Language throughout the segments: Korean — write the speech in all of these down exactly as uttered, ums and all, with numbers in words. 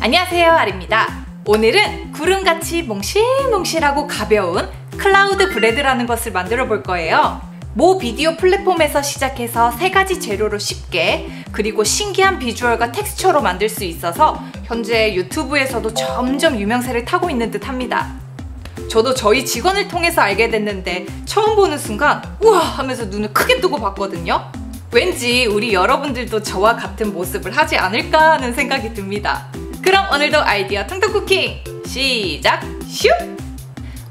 안녕하세요, 아리입니다. 오늘은 구름같이 몽실몽실하고 가벼운 클라우드 브레드라는 것을 만들어 볼 거예요. 모 비디오 플랫폼에서 시작해서 세 가지 재료로 쉽게, 그리고 신기한 비주얼과 텍스처로 만들 수 있어서 현재 유튜브에서도 점점 유명세를 타고 있는 듯 합니다. 저도 저희 직원을 통해서 알게 됐는데 처음 보는 순간 우와 하면서 눈을 크게 뜨고 봤거든요. 왠지 우리 여러분들도 저와 같은 모습을 하지 않을까 하는 생각이 듭니다. 그럼 오늘도 아이디어 퉁퉁 쿠킹 시작! 슈!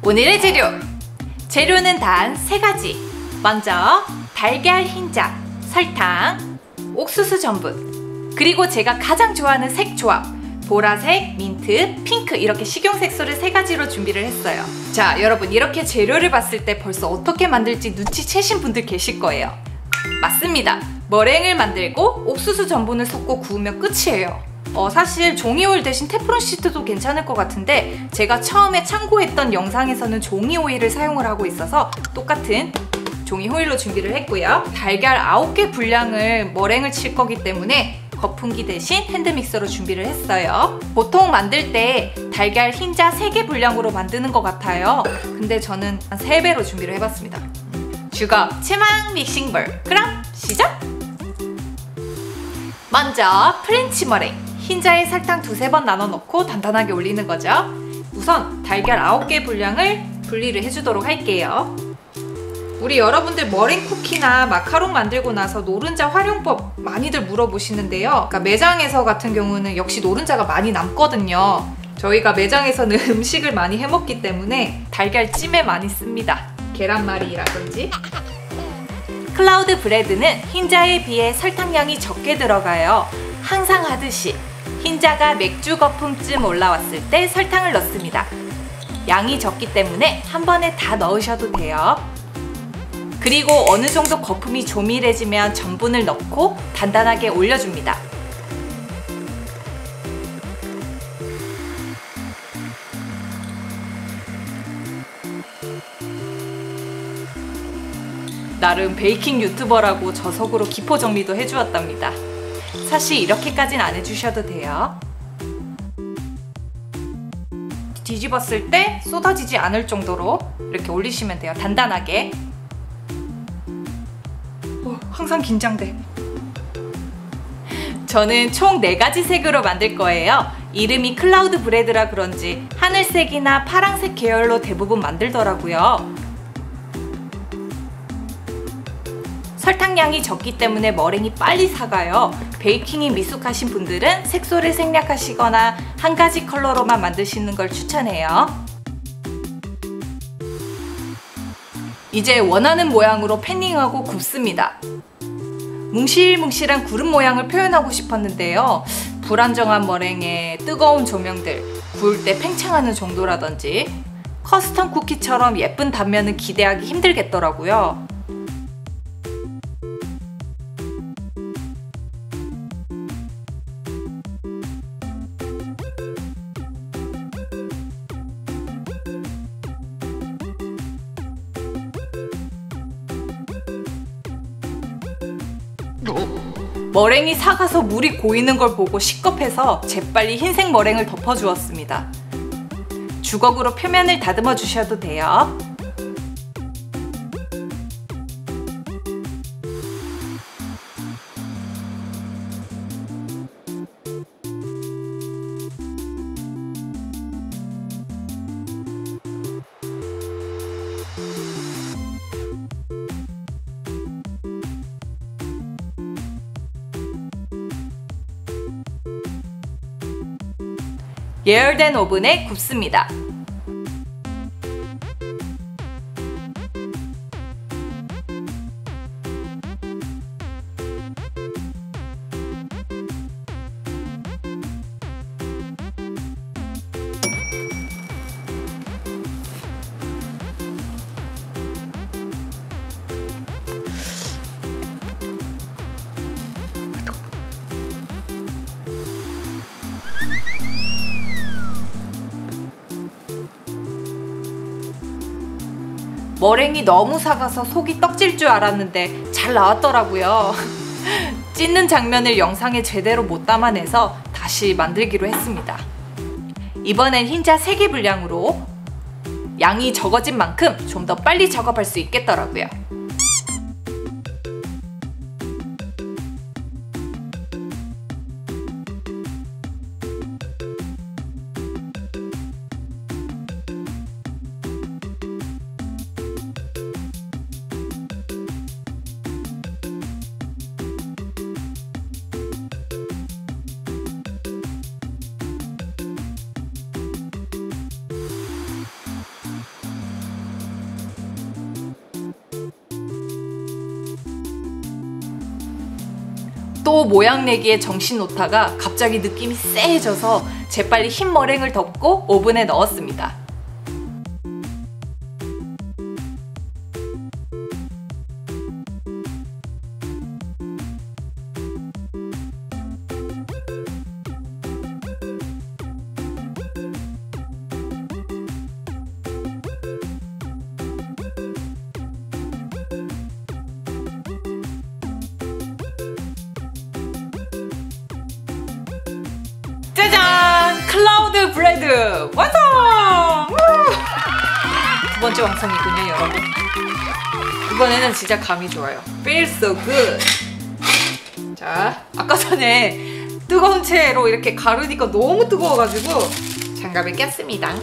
오늘의 재료! 재료는 단 세 가지. 먼저 달걀 흰자, 설탕, 옥수수 전분, 그리고 제가 가장 좋아하는 색 조합 보라색, 민트, 핑크 이렇게 식용색소를 세 가지로 준비를 했어요. 자, 여러분 이렇게 재료를 봤을 때 벌써 어떻게 만들지 눈치채신 분들 계실 거예요. 맞습니다. 머랭을 만들고 옥수수 전분을 섞고 구우면 끝이에요. 어, 사실 종이오일 대신 테프론 시트도 괜찮을 것 같은데 제가 처음에 참고했던 영상에서는 종이오일을 사용을 하고 있어서 똑같은 종이호일로 준비를 했고요. 달걀 아홉 개 분량을 머랭을 칠 거기 때문에 거품기 대신 핸드믹서로 준비를 했어요. 보통 만들 때 달걀 흰자 세 개 분량으로 만드는 것 같아요. 근데 저는 한 세 배로 준비를 해봤습니다. 주걱, 체망, 믹싱볼. 그럼 시작! 먼저 프렌치 머랭. 흰자에 설탕 두세 번 나눠 넣고 단단하게 올리는 거죠. 우선 달걀 아홉 개 분량을 분리를 해주도록 할게요. 우리 여러분들 머랭 쿠키나 마카롱 만들고 나서 노른자 활용법 많이들 물어보시는데요. 그러니까 매장에서 같은 경우는 역시 노른자가 많이 남거든요. 저희가 매장에서는 음식을 많이 해먹기 때문에 달걀찜에 많이 씁니다. 계란말이라든지. 클라우드 브레드는 흰자에 비해 설탕량이 적게 들어가요. 항상 하듯이 흰자가 맥주 거품쯤 올라왔을 때 설탕을 넣습니다. 양이 적기 때문에 한 번에 다 넣으셔도 돼요. 그리고 어느 정도 거품이 조밀해지면 전분을 넣고 단단하게 올려줍니다. 나름 베이킹 유튜버라고 저속으로 기포 정리도 해주었답니다. 사실 이렇게까진 안 해주셔도 돼요. 뒤집었을 때 쏟아지지 않을 정도로 이렇게 올리시면 돼요. 단단하게. 오, 항상 긴장돼. 저는 총 네 가지 색으로 만들 거예요. 이름이 클라우드 브레드라 그런지 하늘색이나 파랑색 계열로 대부분 만들더라고요. 설탕량이 적기 때문에 머랭이 빨리 삭아요. 베이킹이 미숙하신 분들은 색소를 생략하시거나 한 가지 컬러로만 만드시는 걸 추천해요. 이제 원하는 모양으로 패닝하고 굽습니다. 뭉실뭉실한 구름 모양을 표현하고 싶었는데요. 불안정한 머랭에 뜨거운 조명들, 구울 때 팽창하는 정도라든지 커스텀 쿠키처럼 예쁜 단면은 기대하기 힘들겠더라고요. 머랭이 삭아서 물이 고이는 걸 보고 식겁해서 재빨리 흰색 머랭을 덮어주었습니다. 주걱으로 표면을 다듬어 주셔도 돼요. 예열된 오븐에 굽습니다. 머랭이 너무 삭아서 속이 떡질 줄 알았는데 잘 나왔더라고요. 찢는 장면을 영상에 제대로 못 담아내서 다시 만들기로 했습니다. 이번엔 흰자 세 개 분량으로 양이 적어진 만큼 좀 더 빨리 작업할 수 있겠더라고요. 또 모양 내기에 정신 놓다가 갑자기 느낌이 쎄해져서 재빨리 흰 머랭을 덮고 오븐에 넣었습니다. 짜잔! 클라우드 브레드 완성! 두 번째 완성이군요, 여러분. 이번에는 진짜 감이 좋아요. Feel so good. 자, 아까 전에 뜨거운 채로 이렇게 가르니까 너무 뜨거워가지고 장갑을 꼈습니다.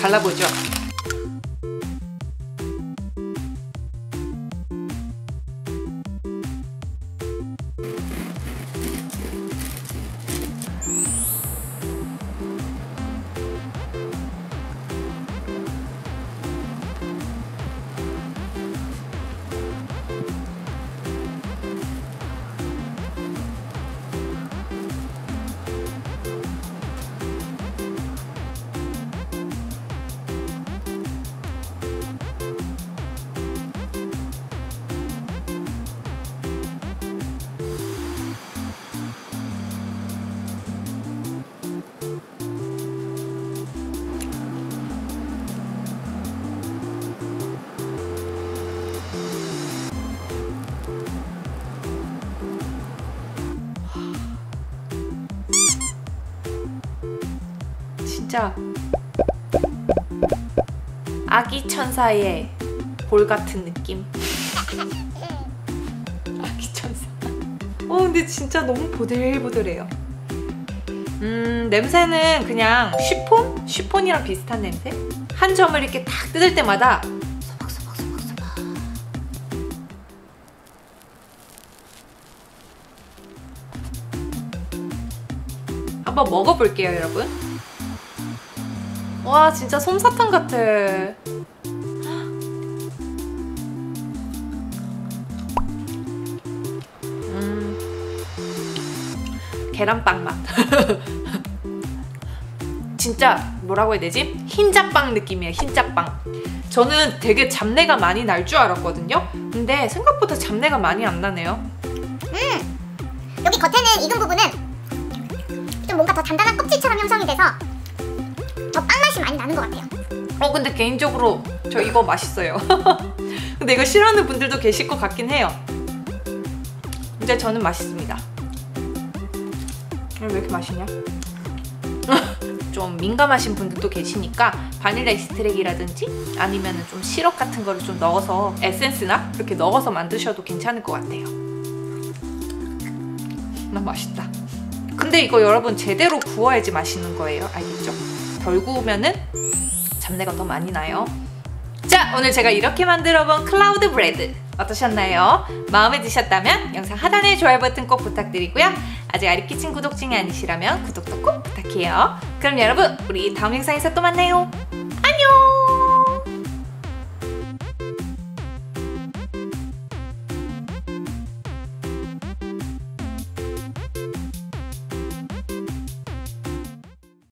갈라보죠. 진짜 아기 천사의 볼 같은 느낌. 아기 천사. 어 근데 진짜 너무 보들보들해요. 음 냄새는 그냥 쉬폰? 쉬폰이랑 비슷한 냄새? 한 점을 이렇게 딱 뜯을 때마다 소박소박소박소박. 한번 먹어볼게요, 여러분. 와 진짜 솜사탕 같아. 음. 계란빵 맛. 진짜 뭐라고 해야 되지? 흰자빵 느낌이에요, 흰자빵. 저는 되게 잡내가 많이 날 줄 알았거든요. 근데 생각보다 잡내가 많이 안 나네요. 음. 여기 겉에는 익은 부분은 좀 뭔가 더 단단한 껍질처럼 형성이 돼서 더 빵 맛이 많이 나는 것 같아요. 어 근데 개인적으로 저 이거 맛있어요. 근데 이거 싫어하는 분들도 계실 것 같긴 해요. 근데 저는 맛있습니다. 왜 이렇게 맛있냐? 좀 민감하신 분들도 계시니까 바닐라 익스트랙이라든지 아니면 좀 시럽 같은 거를 좀 넣어서 에센스나 이렇게 넣어서 만드셔도 괜찮을 것 같아요. 난 맛있다. 근데 이거 여러분 제대로 구워야지 맛있는 거예요. 알겠죠? 덜 구우면은 잡내가 더 많이 나요. 자, 오늘 제가 이렇게 만들어본 클라우드 브레드 어떠셨나요? 마음에 드셨다면 영상 하단에 좋아요 버튼 꼭 부탁드리고요. 아직 아리키친 구독증이 아니시라면 구독도 꼭 부탁해요. 그럼 여러분, 우리 다음 영상에서 또 만나요. 안녕!